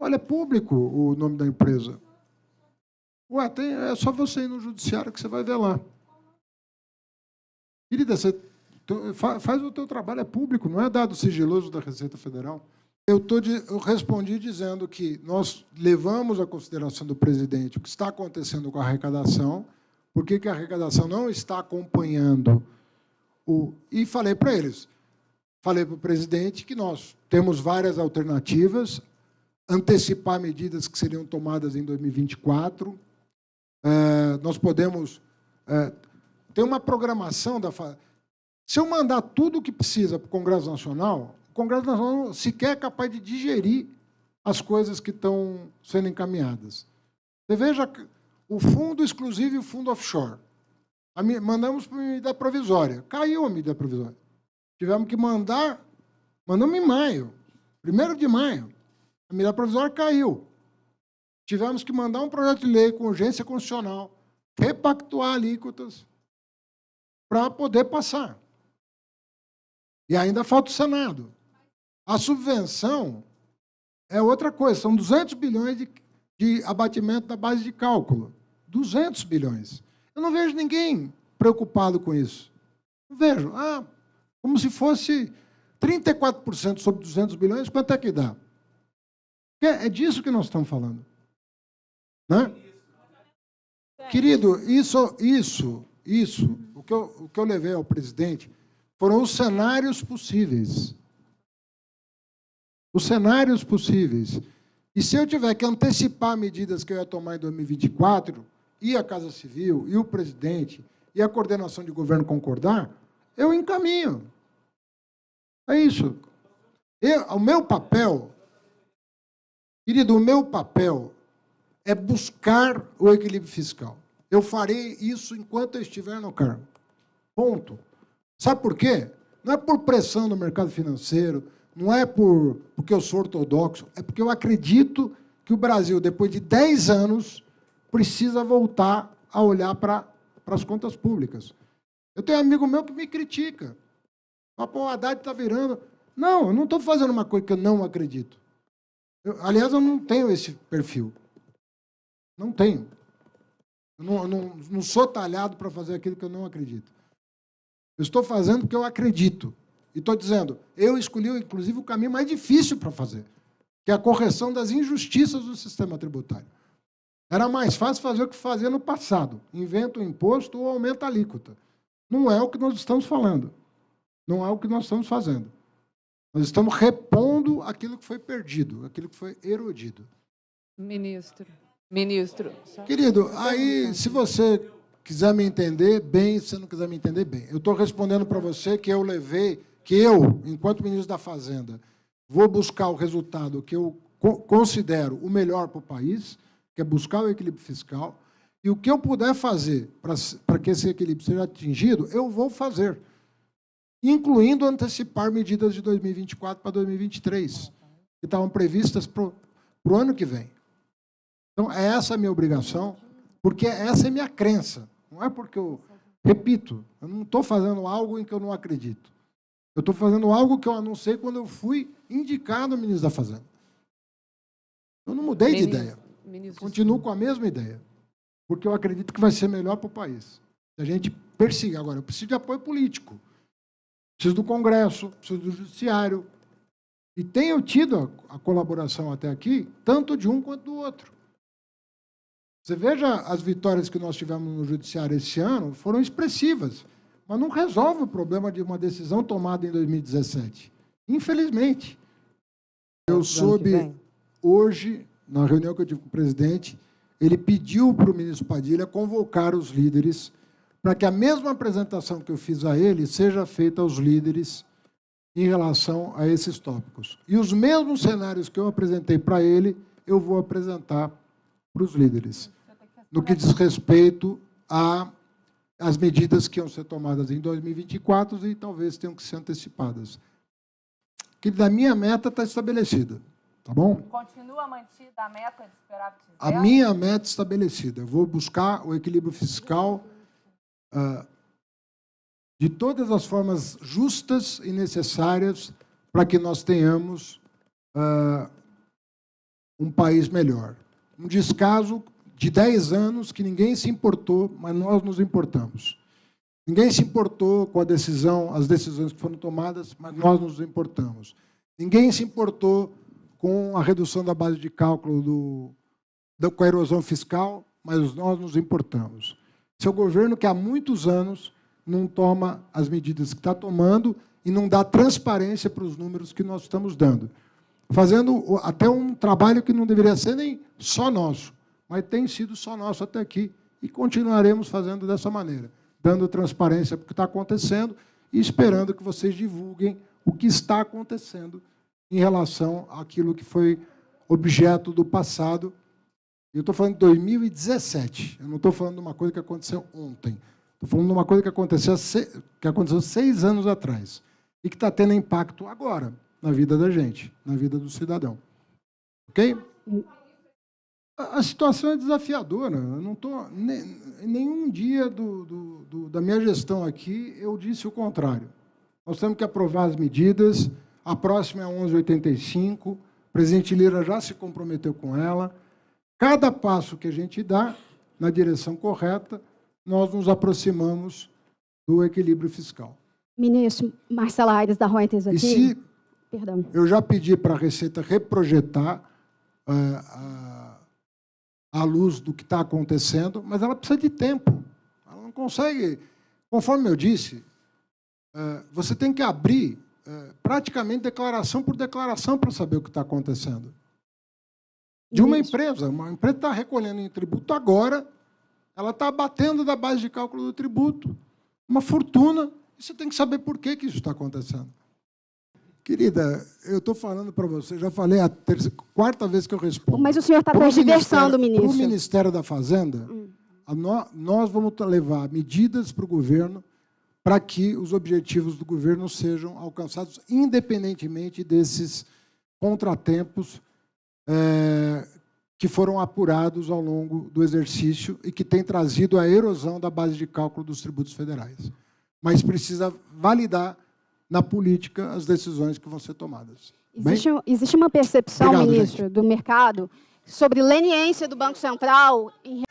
Olha, é público o nome da empresa. Ué, é só você ir no judiciário que você vai ver lá. Querida, você faz o teu trabalho, é público, não é dado sigiloso da Receita Federal. Eu respondi dizendo que nós levamos à consideração do presidente o que está acontecendo com a arrecadação, por que a arrecadação não está acompanhando o... E falei para eles, falei para o presidente que nós temos várias alternativas, antecipar medidas que seriam tomadas em 2024, nós podemos... Tem uma programação da... Se eu mandar tudo o que precisa para o Congresso Nacional sequer é capaz de digerir as coisas que estão sendo encaminhadas. Você veja o fundo exclusivo e o fundo offshore. Mandamos para a medida provisória. Caiu a medida provisória. Tivemos que mandar... Mandamos em maio. 1º de maio. A medida provisória caiu. Tivemos que mandar um projeto de lei com urgência constitucional, repactuar alíquotas para poder passar. E ainda falta o Senado. A subvenção é outra coisa. São 200 bilhões de abatimento da base de cálculo. 200 bilhões. Eu não vejo ninguém preocupado com isso. Não vejo. Ah, como se fosse 34% sobre 200 bilhões, quanto é que dá? É disso que nós estamos falando. Né? Querido, isso. O que eu levei ao presidente foram os cenários possíveis. Os cenários possíveis. E se eu tiver que antecipar medidas que eu ia tomar em 2024, e a Casa Civil, e o presidente, e a coordenação de governo concordar, eu encaminho. É isso. O meu papel, querido, o meu papel é buscar o equilíbrio fiscal. Eu farei isso enquanto eu estiver no cargo. Ponto. Sabe por quê? Não é por pressão do mercado financeiro, não é porque eu sou ortodoxo, é porque eu acredito que o Brasil, depois de 10 anos, precisa voltar a olhar para as contas públicas. Eu tenho um amigo meu que me critica. O Haddad está virando... Não, eu não estou fazendo uma coisa que eu não acredito. Aliás, eu não tenho esse perfil. Não tenho. Eu não sou talhado para fazer aquilo que eu não acredito. Eu estou fazendo porque eu acredito. E estou dizendo, eu escolhi, inclusive, o caminho mais difícil para fazer, que é a correção das injustiças do sistema tributário. Era mais fácil fazer o que fazia no passado. Inventa um imposto ou aumenta a alíquota. Não é o que nós estamos falando. Não é o que nós estamos fazendo. Nós estamos repondo aquilo que foi perdido, aquilo que foi erodido. Ministro. Querido, aí, se você quiser me entender bem, se não quiser me entender bem, eu estou respondendo para você que eu levei, que eu, enquanto ministro da Fazenda, vou buscar o resultado que eu considero o melhor para o país, que é buscar o equilíbrio fiscal, e o que eu puder fazer para que esse equilíbrio seja atingido, eu vou fazer, incluindo antecipar medidas de 2024 para 2023, que estavam previstas para o ano que vem. Então, essa é a minha obrigação, porque essa é a minha crença. Não é porque eu, repito, eu não estou fazendo algo em que eu não acredito. Eu estou fazendo algo que eu anunciei quando eu fui indicado ministro da Fazenda. Eu não mudei de ideia. Continuo com a mesma ideia, porque eu acredito que vai ser melhor para o país. A gente persegue. Agora, eu preciso de apoio político. Preciso do Congresso, preciso do Judiciário. E tenho tido a colaboração até aqui, tanto de um quanto do outro. Você veja, as vitórias que nós tivemos no Judiciário esse ano foram expressivas, mas não resolve o problema de uma decisão tomada em 2017. Infelizmente. Eu soube hoje, na reunião que eu tive com o presidente, ele pediu para o ministro Padilha convocar os líderes para que a mesma apresentação que eu fiz a ele seja feita aos líderes em relação a esses tópicos. E os mesmos cenários que eu apresentei para ele, eu vou apresentar para os líderes, no que diz respeito às medidas que iam ser tomadas em 2024 e talvez tenham que ser antecipadas. Que da minha meta está estabelecida, tá bom? Continua mantida a meta de esperar que tiver? A minha meta estabelecida. Eu vou buscar o equilíbrio fiscal de todas as formas justas e necessárias para que nós tenhamos um país melhor. Um descaso de 10 anos que ninguém se importou, mas nós nos importamos. Ninguém se importou com a decisão, as decisões que foram tomadas, mas nós nos importamos. Ninguém se importou com a redução da base de cálculo com a erosão fiscal, mas nós nos importamos. Seu governo que há muitos anos não toma as medidas que está tomando e não dá transparência para os números que nós estamos dando. Fazendo até um trabalho que não deveria ser nem só nosso, mas tem sido só nosso até aqui e continuaremos fazendo dessa maneira, dando transparência para o que está acontecendo e esperando que vocês divulguem o que está acontecendo em relação àquilo que foi objeto do passado. Eu estou falando de 2017, eu não estou falando de uma coisa que aconteceu ontem. Estou falando de uma coisa que aconteceu, 6 anos atrás e que está tendo impacto agora na vida da gente, na vida do cidadão. Ok? A situação é desafiadora. Eu não estou, em nenhum dia da minha gestão aqui eu disse o contrário. Nós temos que aprovar as medidas, a próxima é 11,85, o presidente Lira já se comprometeu com ela. Cada passo que a gente dá na direção correta, nós nos aproximamos do equilíbrio fiscal. Ministro, Marcelo Aires, da Reuters aqui. E se, perdão. Eu já pedi para a Receita reprojetar à luz do que está acontecendo, mas ela precisa de tempo. Ela não consegue. Conforme eu disse, você tem que abrir praticamente declaração por declaração para saber o que está acontecendo. De uma empresa. Uma empresa está recolhendo em tributo agora, ela está abatendo da base de cálculo do tributo uma fortuna, e você tem que saber por que isso está acontecendo. Querida, eu estou falando para você, já falei a quarta vez que eu respondo. Mas o senhor está transversando, ministro. Para o Ministério da Fazenda, nós vamos levar medidas para o governo para que os objetivos do governo sejam alcançados, independentemente desses contratempos que foram apurados ao longo do exercício e que tem trazido a erosão da base de cálculo dos tributos federais. Mas precisa validar na política as decisões que vão ser tomadas. Existe uma percepção, ministro, do mercado sobre leniência do Banco Central em